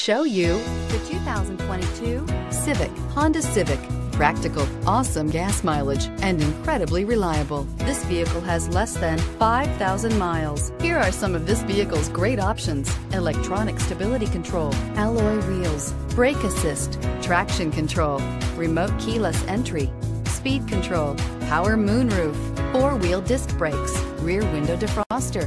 show you the 2022 Honda Civic. Practical, awesome gas mileage, and incredibly reliable. This vehicle has less than 5,000 miles. Here are some of this vehicle's great options: electronic stability control, alloy wheels, brake assist, traction control, remote keyless entry, speed control, power moonroof, four-wheel disc brakes, rear window defroster,